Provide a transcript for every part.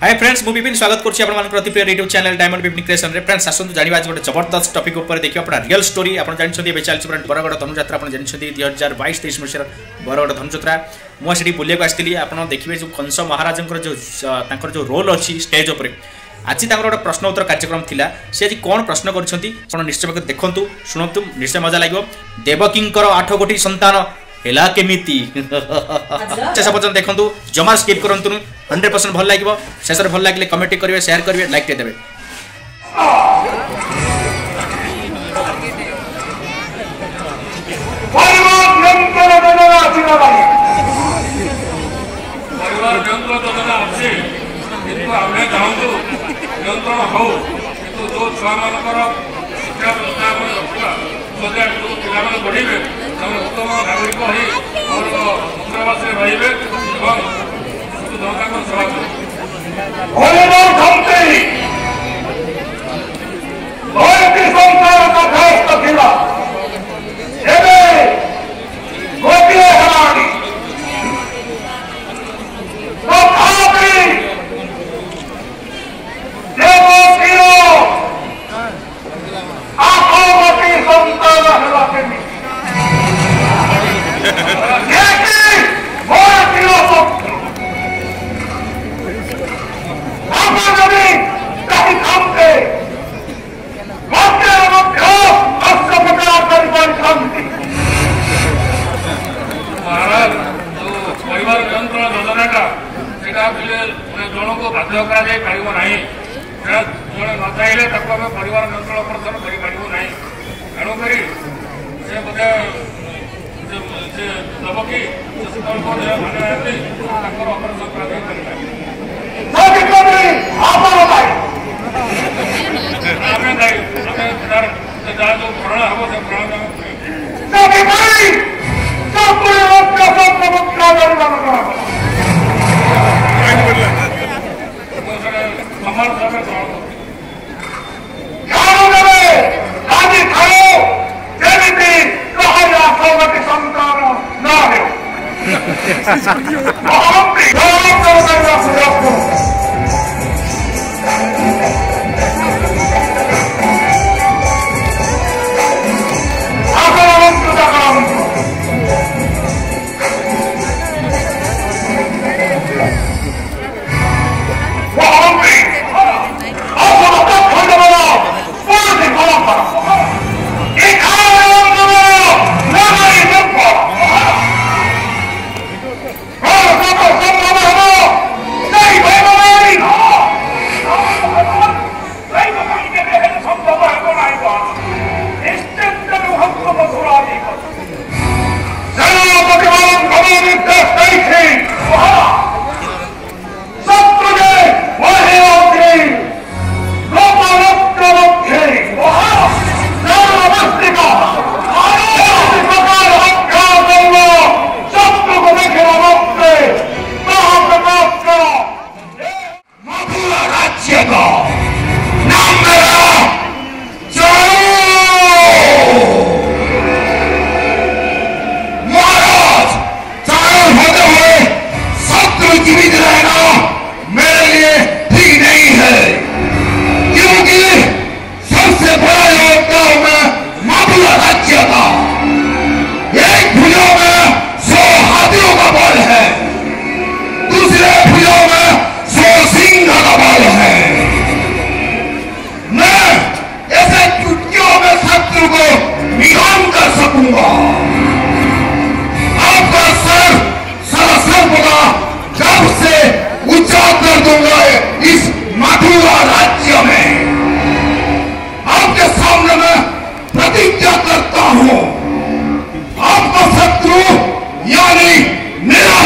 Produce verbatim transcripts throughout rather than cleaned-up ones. Hi friends मु बिपिन स्वागत करछि आपन मानन प्रति प्रिय YouTube channel diamond Bipin creation रे। फ्रेंड्स आसंतु जानिबा आज गोटे जबरदस्त टॉपिक ऊपर देखियो आपन रियल स्टोरी आपन जानि छथि बे चालीस पर बरगड़ धनु यात्रा आपन जानि छथि दो हज़ार बाईस तेईस मसिर बरगड़ धनु यात्रा मु सेठी बुलिया को आस्थिली आपन देखिबे जो कंस महाराजनकर जो तांकर जो रोल अछि स्टेज ऊपर आज तांकर गोटे प्रश्न उत्तर कार्यक्रम थिला से आज कोन प्रश्न करछथि आपन निश्चय भाग देखंतु सुनंतु निश्चय मजा लागो। देवकिंकर आठ गोटी संतान हेला केमिति अच्छा सब देखंतु जमा स्किप करंतु सौ परसेंट भल लागबो। शेषर भल लागले कमेंट करिवे शेयर करिवे लाइक दे देबे।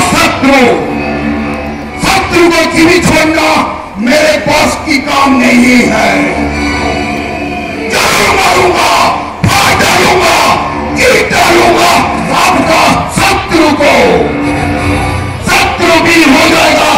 शत्रु को शत्रु भी हो जाएगा